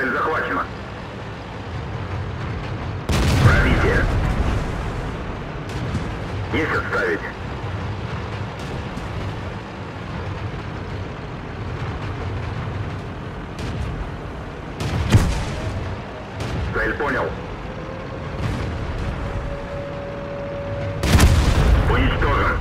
Цель захвачена. Пробитие. Есть отставить. Цель понял. Уничтожен.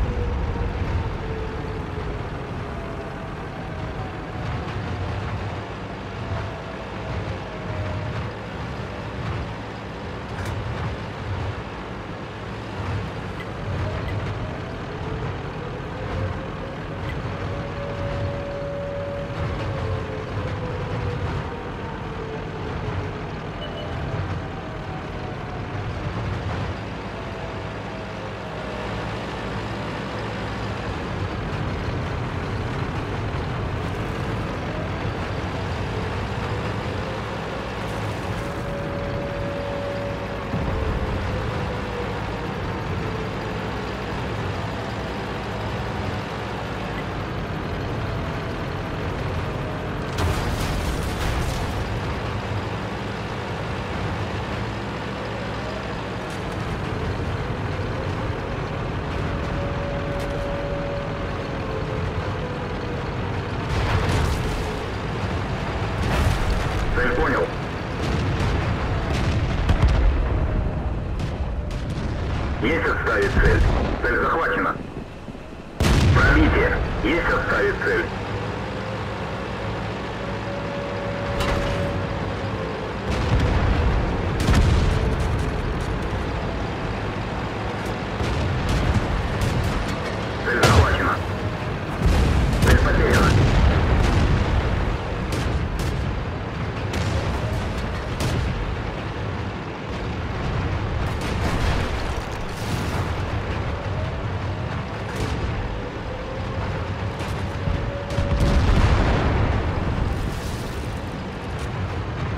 Есть отставить цель. Цель захвачена. Пробитие. Есть отставить цель. Цель захвачена. Цель потеряна.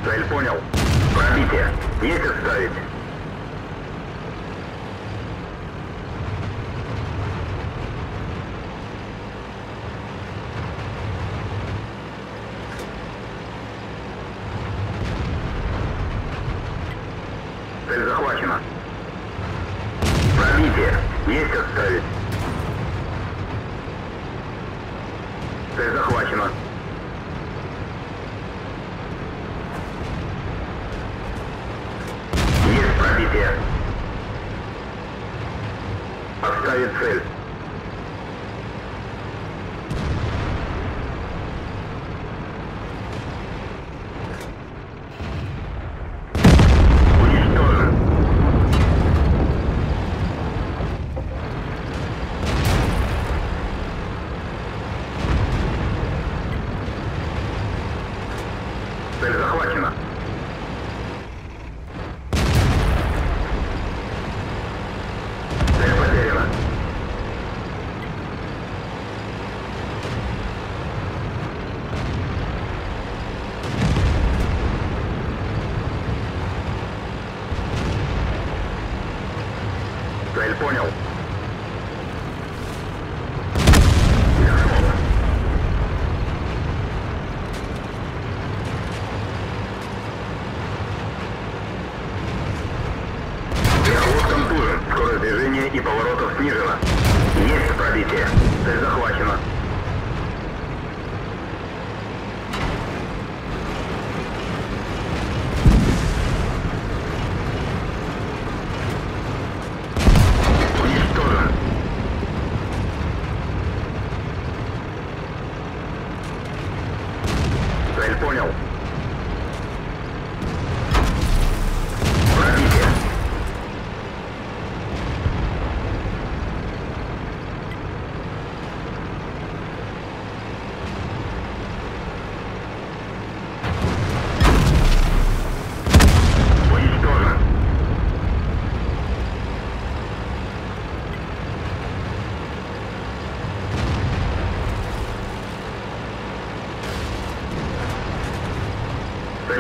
Цель понял. Пробитие. Есть отставить. Цель захвачена. Пробитие. Есть отставить. Цель захвачена. Отставить цель. Уничтожен. Цель захвачена. Цель понял. Верховод контужен. Скорость движения и поворотов снижена. Есть пробитие. Цель захвачена. Понял. Пробитие. Уничтожен. Цель понял.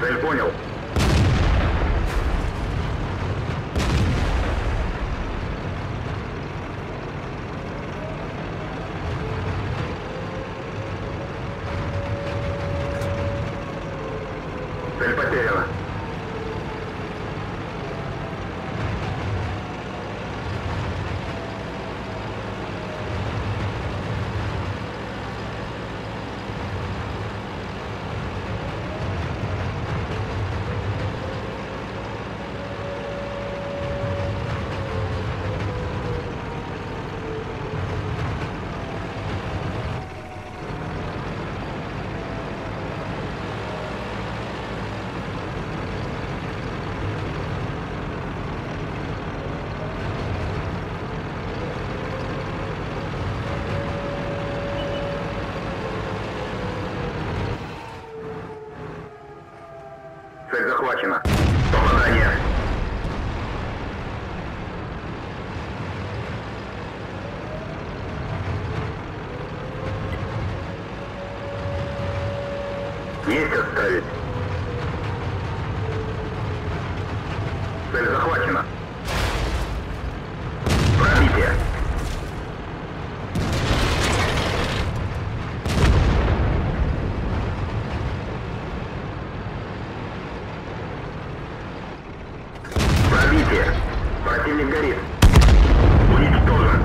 Цель понял. Цель потеряна. Цель захвачена. Попадание. Есть отставить. Цель захвачена. Пробитие. Противник горит. Уничтожен.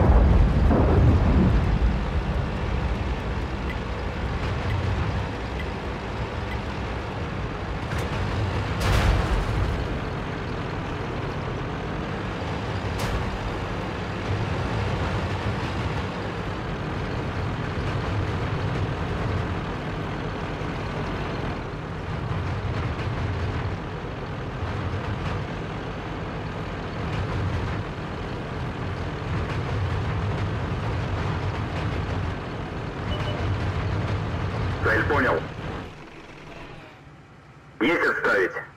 Цель понял. Есть отставить.